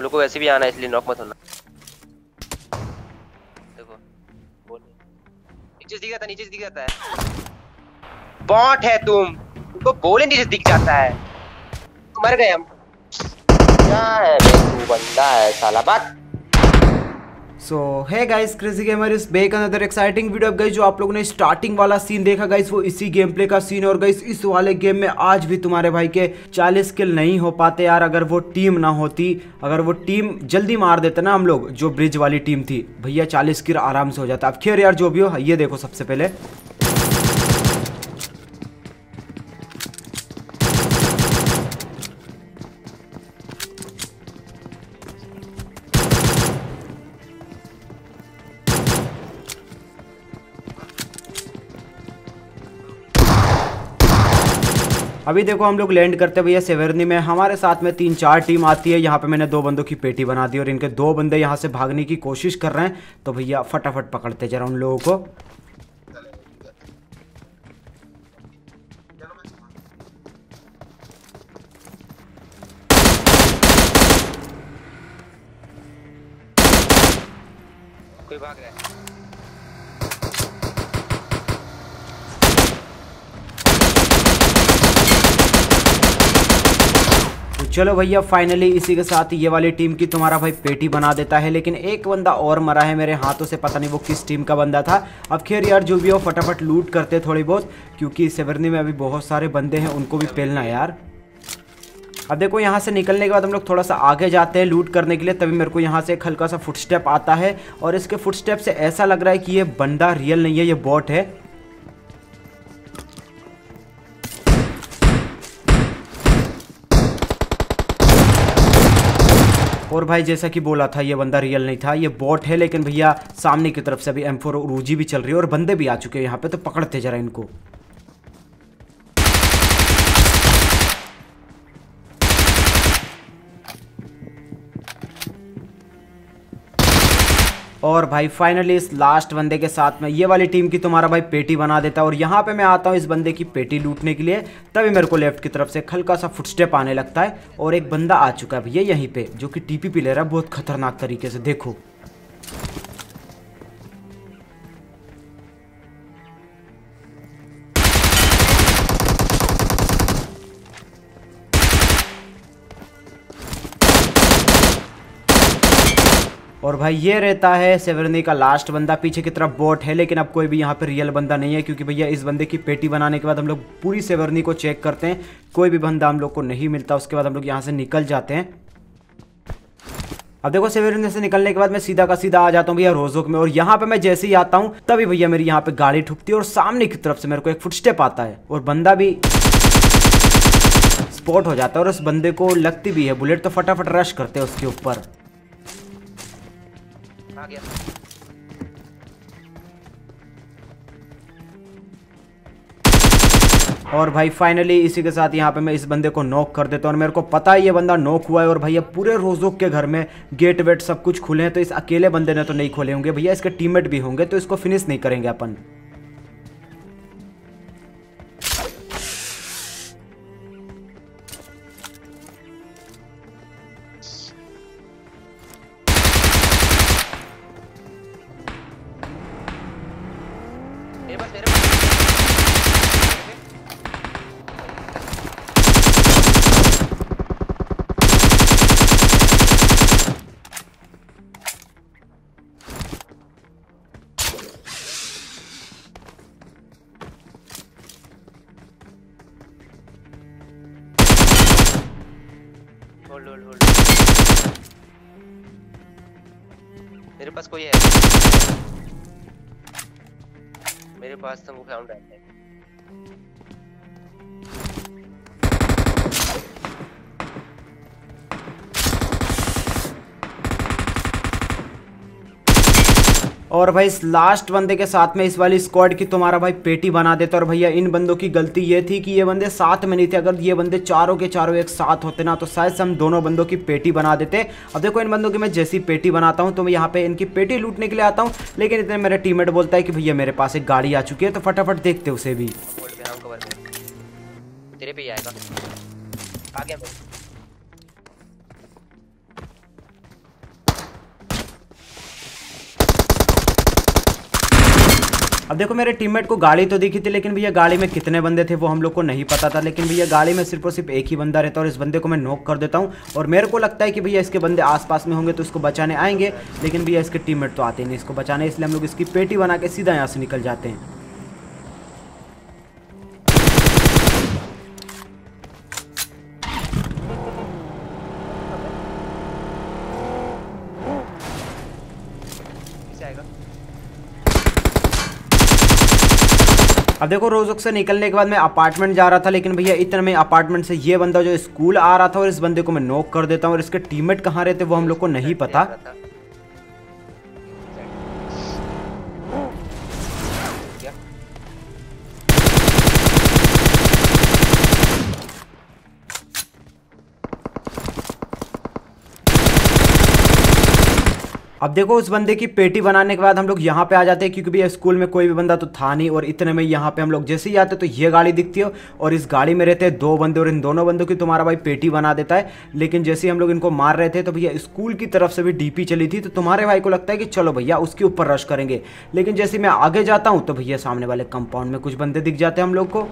उन लोग को वैसे भी आना है इसलिए नॉक मत होना। देखो बोल नीचे दिख जाता, नीचे दिख जाता है। बॉट है तुम, तुमको बोले नीचे दिख जाता है। मर गए हम। क्या है बेवकूफ बंदा है साला बात। सो है गाइस क्रेजी गेमर इस बे का अदर एक्साइटिंग वीडियो। अब गाइस जो आप लोगों ने स्टार्टिंग वाला सीन देखा गाइस वो इसी गेम प्ले का सीन है। और गाइस इस वाले गेम में आज भी तुम्हारे भाई के 40 किल नहीं हो पाते यार। अगर वो टीम ना होती, अगर वो टीम जल्दी मार देते ना हम लोग, जो ब्रिज वाली टीम थी भैया, 40 किल आराम से हो जाता। अब खैर यार जो भी हो, ये देखो सबसे पहले अभी देखो हम लोग लैंड करते भैया सेवेरनी में। हमारे साथ में 3-4 टीम आती है। यहाँ पे मैंने 2 बंदों की पेटी बना दी और इनके 2 बंदे यहाँ से भागने की कोशिश कर रहे हैं। तो भैया फटाफट पकड़ते जरा उन लोगों को। कोई भाग रहा है। चलो भैया फाइनली इसी के साथ ये वाली टीम की तुम्हारा भाई पेटी बना देता है। लेकिन एक बंदा और मरा है मेरे हाथों से, पता नहीं वो किस टीम का बंदा था। अब खैर यार जो भी हो फटाफट लूट करते थोड़ी बहुत, क्योंकि सेवर्नी में अभी बहुत सारे बंदे हैं, उनको भी पेलना है यार। अब देखो यहाँ से निकलने के बाद हम लोग थोड़ा सा आगे जाते हैं लूट करने के लिए। तभी मेरे को यहाँ से एक हल्का सा फुटस्टेप आता है और इसके फुटस्टेप से ऐसा लग रहा है कि ये बंदा रियल नहीं है, ये बॉट है। और भाई जैसा कि बोला था ये बंदा रियल नहीं था, ये बॉट है। लेकिन भैया सामने की तरफ से अभी M4 और रूजी भी चल रही है और बंदे भी आ चुके हैं यहाँ पे, तो पकड़ते जरा इनको। और भाई फाइनली इस लास्ट बंदे के साथ में ये वाली टीम की तुम्हारा भाई पेटी बना देता है। और यहाँ पे मैं आता हूँ इस बंदे की पेटी लूटने के लिए। तभी मेरे को लेफ्ट की तरफ से हल्का सा फुटस्टेप आने लगता है और एक बंदा आ चुका है भैया यहीं पे, जो कि टीपी पी ले रहा है बहुत खतरनाक तरीके से। देखो और भाई ये रहता है सेवर्नी का लास्ट बंदा। पीछे की तरफ बॉट है लेकिन अब कोई भी यहाँ पे रियल बंदा नहीं है, क्योंकि भैया इस बंदे की पेटी बनाने के बाद हम लोग पूरी सेवर्नी को चेक करते हैं, कोई भी बंदा हम लोग को नहीं मिलता। उसके बाद हम लोग यहाँ से निकल जाते हैं। अब देखो सेवर्नी से निकलने के बाद मैं सीधा का सीधा आ जाता हूँ भैया रोजोक में। और यहाँ पे मैं जैसे ही आता हूँ तभी भैया मेरी यहाँ पे गाड़ी ठुकती है और सामने की तरफ से मेरे को एक फुटस्टेप आता है और बंदा भी स्पॉट हो जाता है। और उस बंदे को लगती भी है बुलेट, तो फटाफट रश करते हैं उसके ऊपर। आ गया। और भाई फाइनली इसी के साथ यहाँ पे मैं इस बंदे को नॉक कर देता हूँ। और मेरे को पता है ये बंदा नॉक हुआ है। और भैया पूरे रोजोक के घर में गेट वेट सब कुछ खुले हैं, तो इस अकेले बंदे ने तो नहीं खोले होंगे भैया, इसके टीममेट भी होंगे, तो इसको फिनिश नहीं करेंगे अपन। मेरे पास कोई है, मेरे पास तुमको फाउंड है। और भाई इस लास्ट बंदे के साथ में इस वाली स्क्वाड की तुम्हारा भाई पेटी बना देता। और भैया इन बंदों की गलती ये थी कि ये बंदे साथ में नहीं थे, अगर ये बंदे चारों के चारों एक साथ होते ना तो शायद से हम दोनों बंदों की पेटी बना देते। अब देखो इन बंदों की मैं जैसी पेटी बनाता हूँ तो मैं यहाँ पे इनकी पेटी लूटने के लिए आता हूँ, लेकिन इतने मेरा टीममेट बोलता है कि भैया मेरे पास एक गाड़ी आ चुकी है, तो फटाफट देखते उसे भी। तेरे पे आएगा, आ गया। अब देखो मेरे टीममेट को गाड़ी तो दिखी थी, लेकिन भैया गाड़ी में कितने बंदे थे वो हम लोग को नहीं पता था। लेकिन भैया गाड़ी में सिर्फ और सिर्फ एक ही बंदा रहता है, और इस बंदे को मैं नॉक कर देता हूँ। और मेरे को लगता है कि भैया इसके बंदे आसपास में होंगे तो इसको बचाने आएंगे, लेकिन भैया इसके टीममेट तो आते नहीं इसको बचाने, इसलिए हम लोग इसकी पेटी बना के सीधा यहाँ से निकल जाते हैं। अब देखो रोजोक से निकलने के बाद मैं अपार्टमेंट जा रहा था, लेकिन भैया इतने में अपार्टमेंट से ये बंदा जो स्कूल आ रहा था, और इस बंदे को मैं नॉक कर देता हूँ। और इसके टीममेट कहाँ रहते वो हम लोग को नहीं पता। अब देखो उस बंदे की पेटी बनाने के बाद हम लोग यहाँ पे आ जाते हैं, क्योंकि भैया स्कूल में कोई भी बंदा तो था नहीं। और इतने में यहाँ पे हम लोग जैसे ही आते तो ये गाड़ी दिखती है, और इस गाड़ी में रहते हैं दो बंदे, और इन दोनों बंदों की तुम्हारा भाई पेटी बना देता है। लेकिन जैसे ही हम लोग इनको मार रहे थे तो भैया स्कूल की तरफ से भी डीपी चली थी, तो तुम्हारे भाई को लगता है कि चलो भैया उसके ऊपर रश करेंगे। लेकिन जैसे मैं आगे जाता हूँ तो भैया सामने वाले कंपाउंड में कुछ बंदे दिख जाते हैं हम लोग को।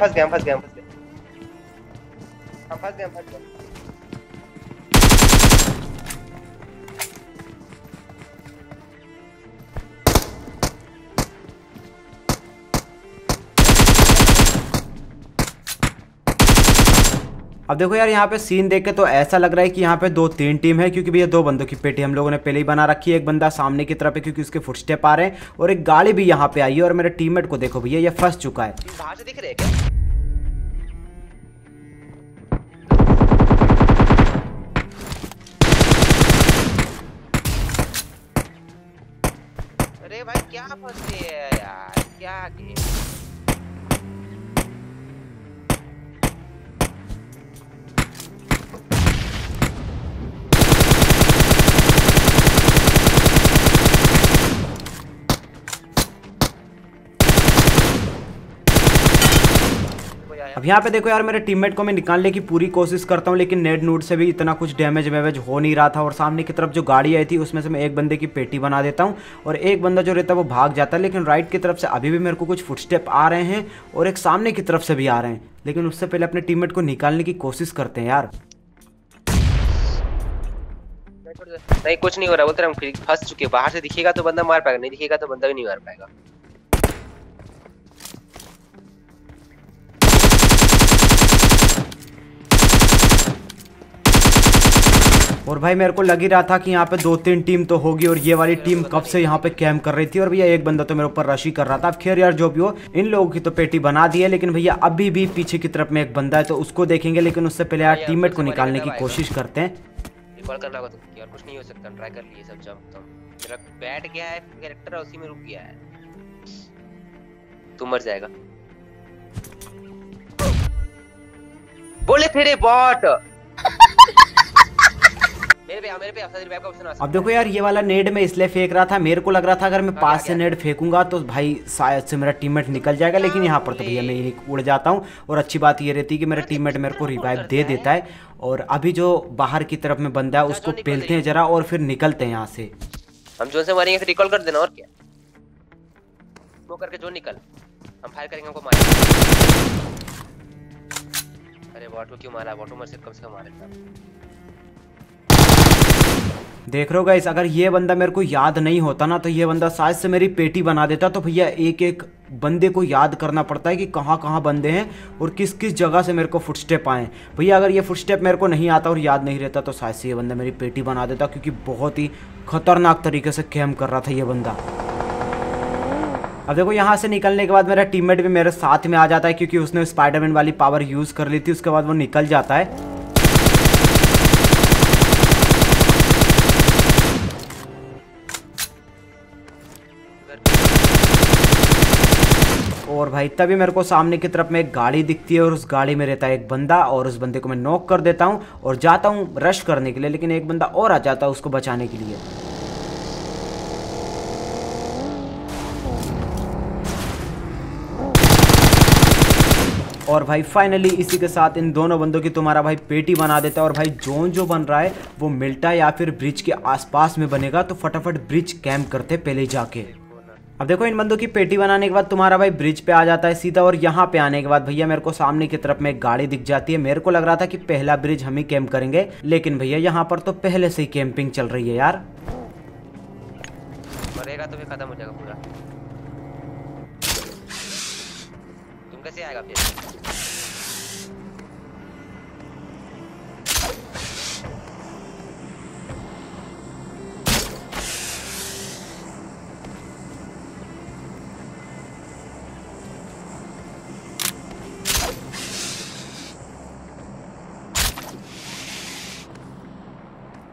फंस गया। अब देखो यार यहाँ पे सीन देख के तो ऐसा लग रहा है कि यहाँ पे 2-3 टीम है, क्योंकि भैया दो बंदों की पेटी हम लोगों ने पहले ही बना रखी है। एक बंदा सामने की तरफ है क्योंकि उसके फुटस्टेप आ रहे हैं, और एक गाड़ी भी यहाँ पे आई है। और मेरे टीममेट को देखो भैया ये फंस चुका है। कहाँ से दिख रहे हैं? अरे भाई क्या फंस गए यार, क्या गेम। अब यहाँ पे देखो यार मेरे टीममेट को मैं निकालने की पूरी कोशिश करता हूँ, लेकिन नेट नूड से भी इतना कुछ डैमेज वैमेज हो नहीं रहा था। और सामने की तरफ जो गाड़ी आई थी उसमें से मैं एक बंदे की पेटी बना देता हूँ, और एक बंदा जो रहता है वो भाग जाता है। लेकिन राइट की तरफ से अभी भी मेरे को कुछ फुटस्टेप आ रहे हैं, और एक सामने की तरफ से भी आ रहे हैं। लेकिन उससे पहले अपने टीममेट को निकालने की कोशिश करते हैं यार। नहीं कुछ नहीं हो रहा, बोलते हम फंस चुके। बाहर से दिखेगा तो बंदा मार पाएगा, नहीं दिखेगा तो बंदा भी नहीं मार पाएगा। और भाई मेरे को लग ही रहा था कि यहाँ पे 2-3 टीम तो होगी, और ये वाली टीम कब से यहाँ पे कैंप कर रही थी। और भैया एक बंदा तो मेरे ऊपर रश ही कर रहा था। खैर यार जो भी हो इन लोगों की तो पेटी बना दी है, लेकिन भैया अभी भी पीछे की तरफ में एक बंदा है तो उसको देखेंगे। लेकिन उससे पहले यार टीममेट को निकालने की कोशिश करते हैं। कुछ नहीं हो सकता, ट्राई कर लिए सब जंप बैठ गया है कैरेक्टर, उसी में रुक गया है, तू मर जाएगा। बोले तेरे बॉट मेरे पे का ऑप्शन आ सकता। अब देखो यार ये वाला नेड मैं इसलिए फेंक रहा था, मेरे को लग रहा था अगर मैं पास से नेड फेंकूंगा तो भाई शायद से मेरा टीममेट निकल जाएगा। लेकिन यहाँ पर तो भैया मैं उड़ जाता हूँ, और अच्छी बात ये रहती है कि मेरा टीममेट मेरे को रिवाइव दे देता है। और अभी जो बाहर की तरफ में बंदा है उसको पेलते हैं जरा, और फिर निकलते हैं यहाँ से। हम जोन से मारेंगे, रिकॉल कर देना और क्या, वो करके जोन निकल, हम फायर करेंगे उनको मारेंगे। अरे बॉट को क्यों मारा, बॉट मर से कम मार देता। देख रहे हो गाइस, अगर ये बंदा मेरे को याद नहीं होता ना तो ये बंदा शायद से मेरी पेटी बना देता। तो भैया एक एक बंदे को याद करना पड़ता है कि कहाँ कहाँ बंदे हैं और किस किस जगह से मेरे को फुटस्टेप आए। भैया अगर ये फुटस्टेप मेरे को नहीं आता और याद नहीं रहता तो शायद से ये बंदा मेरी पेटी बना देता, क्योंकि बहुत ही खतरनाक तरीके से कैम्प कर रहा था ये बंदा। अब देखो यहाँ से निकलने के बाद मेरा टीममेट भी मेरे साथ में आ जाता है, क्योंकि उसने स्पाइडरमैन वाली पावर यूज़ कर ली थी। उसके बाद वो निकल जाता है। और भाई तभी मेरे को सामने की तरफ में एक गाड़ी दिखती है, और उस गाड़ी में रहता है एक बंदा, और उस बंदे को मैं नॉक कर देता हूँ और जाता हूँ रश करने के लिए। लेकिन एक बंदा और आ जाता है उसको बचाने के लिए। और भाई फाइनली इसी के साथ इन दोनों बंदों की तुम्हारा भाई पेटी बना देता है। और भाई जोन जो बन रहा है वो मिल्टा या फिर ब्रिज के आसपास में बनेगा, तो फटाफट ब्रिज कैंप करते पहले जाके। अब देखो इन बंदों की पेटी बनाने के बाद तुम्हारा भाई ब्रिज पे आ जाता है सीधा, और यहाँ पे आने के बाद भैया मेरे को सामने की तरफ में एक गाड़ी दिख जाती है। मेरे को लग रहा था कि पहला ब्रिज हम ही कैंप करेंगे, लेकिन भैया यहाँ पर तो पहले से ही कैंपिंग चल रही है यार। मरेगा तो खत्म हो जाएगा पूरा। तुम कैसे आएगा फिर?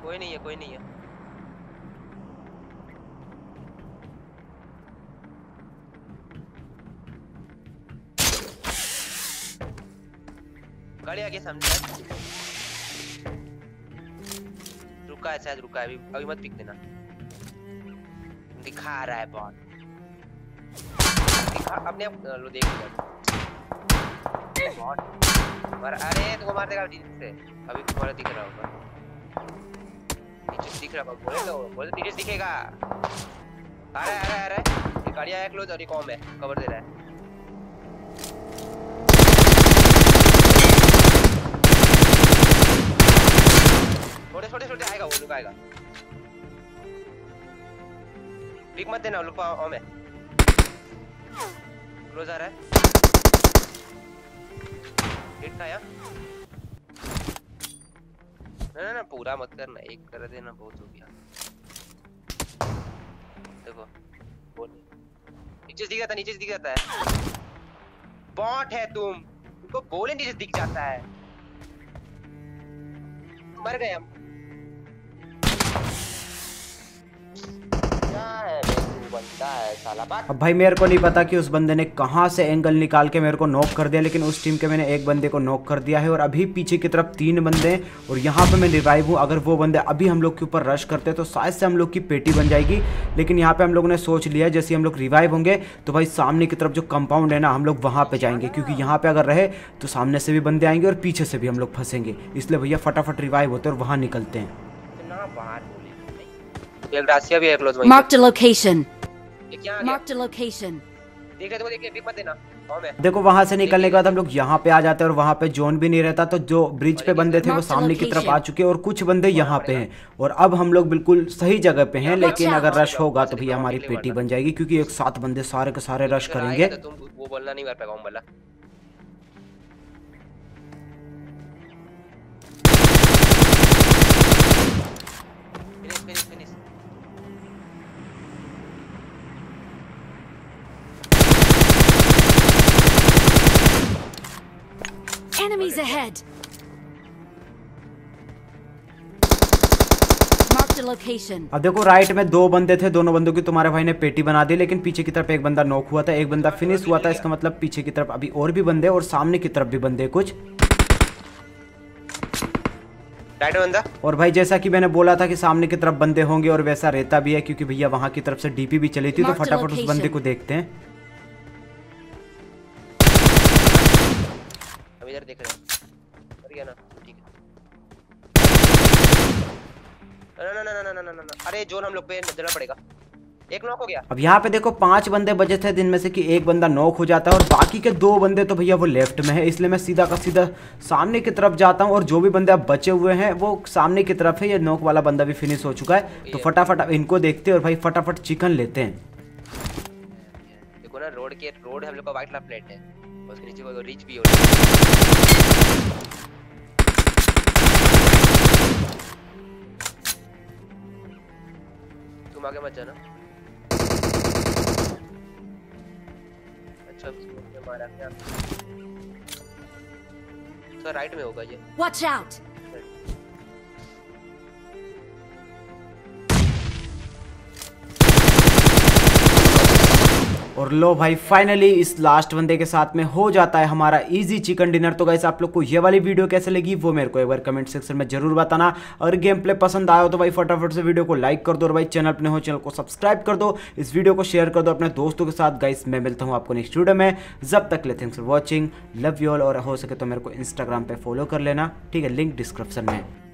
कोई नहीं है, कोई नहीं है। गाड़ी आगे सामने रुका है, शायद रुका है अभी, अभी मत पिक देना। दिखा रहा है बहुत, दिखा अपने आप लो देख लिया बहुत। अरे तुमको मार देगा से, अभी तुम्हारा दिख रहा होगा, दिख रहा है बोले तो बोले नीचे दिखेगा। अरे अरे अरे ये गाड़ी आया क्लोज और ये कॉम है, कवर दे रहा है। छोटे छोटे छोटे आएगा वो, लुक आएगा, पिक मत देना, लुक ऑन है, क्लोज आ रहा है, हिट आया। ना ना पूरा मत करना, एक कर देना, बहुत हो गया। देखो बोल नीचे दिख जाता है, नीचे दिख जाता है, बॉट है तुम, तुमको बोले नीचे दिख जाता है। मर गए हम, क्या है बंदा है साला। अब भाई मेरे को नहीं पता कि उस बंदे ने कहां से एंगल निकाल के मेरे को नॉक कर दिया, लेकिन उस टीम के मैंने एक बंदे को नॉक कर दिया है। और अभी पीछे की तरफ तीन बंदे हैं और यहां पे मैं रिवाइव हूं। अगर वो बंदे अभी हम लोग के ऊपर रश करते हैं तो शायद से हम लोग की पेटी बन जाएगी, लेकिन यहाँ पे हम लोग ने सोच लिया जैसे हम लोग रिवाइव होंगे तो भाई सामने की तरफ जो कंपाउंड है ना हम लोग वहाँ पे जाएंगे, क्योंकि यहाँ पे अगर रहे तो सामने से भी बंदे आएंगे और पीछे से भी हम लोग फंसेंगे। इसलिए भैया फटाफट रिवाइव होते और वहाँ निकलते हैं। Marked a location. देखो वहाँ से निकलने के बाद हम लोग यहाँ पे आ जाते हैं और वहाँ पे जोन भी नहीं रहता, तो जो ब्रिज पे बंदे थे वो सामने की तरफ आ चुके हैं और कुछ बंदे यहाँ पे हैं। और अब हम लोग बिल्कुल सही जगह पे हैं, लेकिन अगर रश होगा तो भैया हमारी पेटी बन जाएगी, क्योंकि एक साथ बंदे सारे के सारे रश करेंगे। Enemies ahead. Marked a location. अब देखो राइट में दो बंदे थे, दोनों बंदों की तुम्हारे भाई ने पेटी बना दी, लेकिन पीछे की तरफ एक बंदा नॉक हुआ था, एक बंदा फिनिश हुआ था। इसका मतलब पीछे की तरफ अभी और भी बंदे और सामने की तरफ भी बंदे कुछ। और भाई जैसा कि मैंने बोला था कि सामने की तरफ बंदे होंगे और वैसा रहता भी है, क्योंकि भैया वहां की तरफ से डीपी भी चली थी। तो फटाफट उस बंदे को देखते हैं। देख रहे हैं ना, ठीक है। ना ना ना ना ना अरे जोन हम लोग पे नजर पड़ेगा। एक नॉक हो गया। अब यहाँ पे देखो पांच बंदे बचे थे, दिन में से कि एक बंदा नॉक हो जाता है और बाकी के दो बंदे तो भैया वो लेफ्ट में है। इसलिए मैं सीधा का सीधा सामने की तरफ जाता हूँ और जो भी बंदे अब बचे हुए हैं वो सामने की तरफ है। ये नॉक वाला बंदा भी फिनिश हो चुका है, तो फटाफट अब इनको देखते हैं और भाई फटाफट चिकन लेते हैं। देखो ना रोड के रोड हम लोग का व्हाइट वाला प्लेट है, उसके नीचे कोई रिच भी हो तुम आगे मत जाना। अच्छा मारा क्या तो राइट में होगा ये। Watch out. और लो भाई फाइनली इस लास्ट बंदे के साथ में हो जाता है हमारा इजी चिकन डिनर। तो गाइस आप लोग को ये वाली वीडियो कैसे लगी वो मेरे को एक बार कमेंट सेक्शन में जरूर बताना, और गेम प्ले पसंद आया हो तो भाई फटाफट से वीडियो को लाइक कर दो, और भाई चैनल पर हो चैनल को सब्सक्राइब कर दो, इस वीडियो को शेयर कर दो अपने दोस्तों के साथ। गाइस मैं मिलता हूँ आपको नेक्स्ट वीडियो में, जब तक ले thanks for watching, love you all, और हो सके तो मेरे को इंस्टाग्राम पर फॉलो कर लेना, ठीक है, लिंक डिस्क्रिप्शन में।